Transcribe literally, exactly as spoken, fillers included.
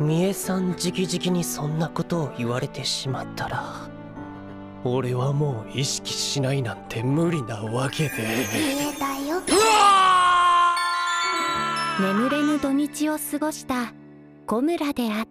三重さん直々にそんなことを言われてしまったら、俺はもう意識しないなんて無理なわけで。見えたよ。うわ！眠れぬ土日を過ごした小村であっ